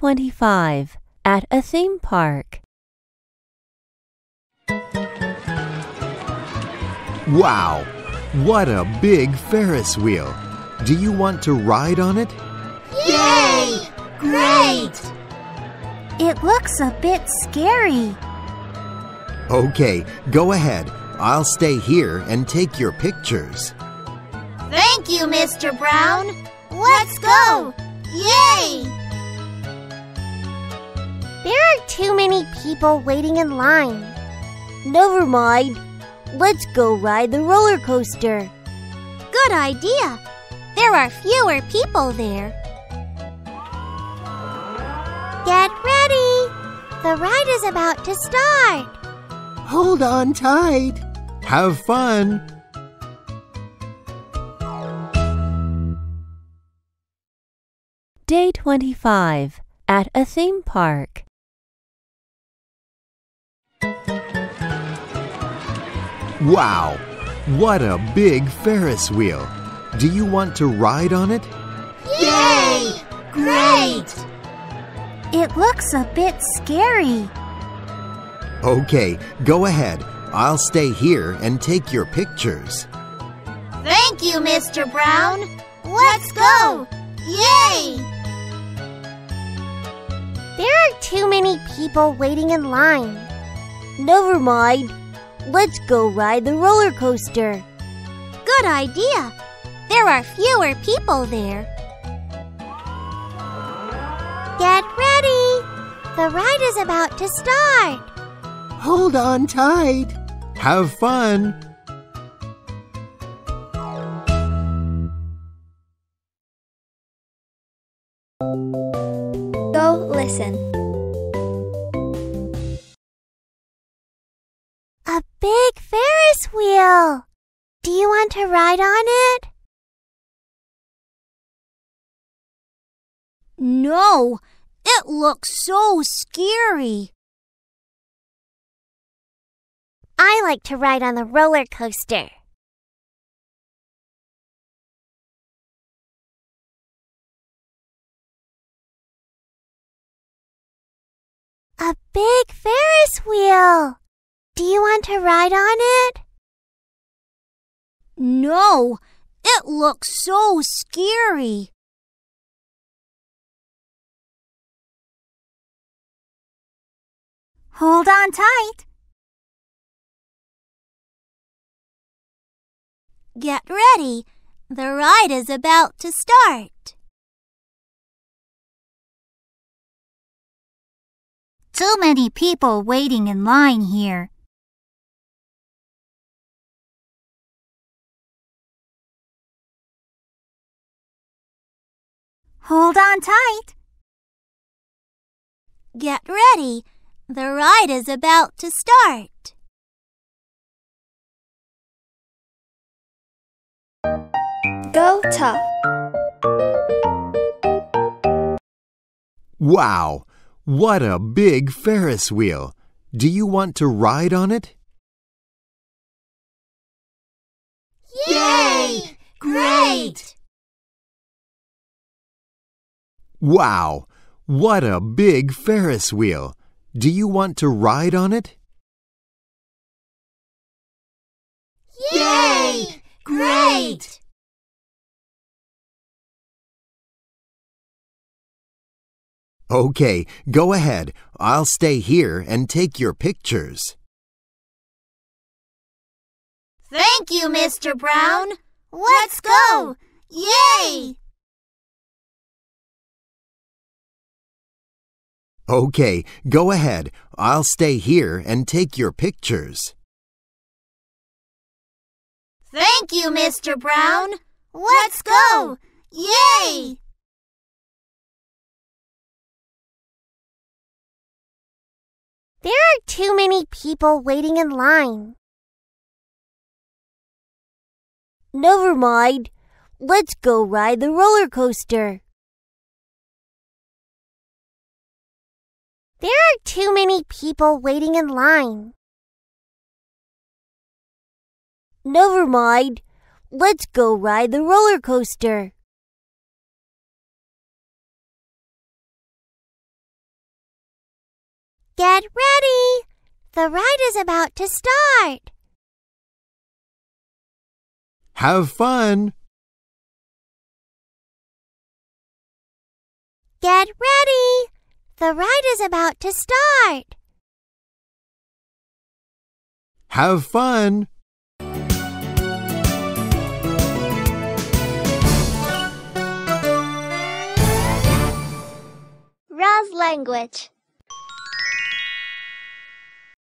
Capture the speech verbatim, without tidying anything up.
twenty-five at a theme park. Wow! What a big Ferris wheel! Do you want to ride on it? Yay! Great! It looks a bit scary. Okay, go ahead. I'll stay here and take your pictures. Thank you, Mister Brown. Let's go! Yay! There are too many people waiting in line. Never mind. Let's go ride the roller coaster. Good idea. There are fewer people there. Get ready. The ride is about to start. Hold on tight. Have fun. Day twenty-five at a theme park. Wow! What a big Ferris wheel! Do you want to ride on it? Yay! Great! It looks a bit scary. Okay, go ahead. I'll stay here and take your pictures. Thank you, Mister Brown. Let's go! Yay! There are too many people waiting in line. Never mind. Let's go ride the roller coaster. Good idea. There are fewer people there. Get ready. The ride is about to start. Hold on tight. Have fun. Go listen. A big Ferris wheel! Do you want to ride on it? No, it looks so scary. I like to ride on the roller coaster. A big Ferris wheel! Do you want to ride on it? No, it looks so scary. Hold on tight. Get ready. The ride is about to start. Too many people waiting in line here. Hold on tight. Get ready. The ride is about to start. Go Top. Wow! What a big Ferris wheel! Do you want to ride on it? Yay! Great! Wow! What a big Ferris wheel! Do you want to ride on it? Yay! Great! Okay, go ahead. I'll stay here and take your pictures. Thank you, Mister Brown. Let's go! Yay! Okay, go ahead. I'll stay here and take your pictures. Thank you, Mister Brown. Let's go! Yay! There are too many people waiting in line. Never mind. Let's go ride the roller coaster. There are too many people waiting in line. Never mind. Let's go ride the roller coaster. Get ready! The ride is about to start! Have fun! Get ready! The ride is about to start! Have fun! RASS Language.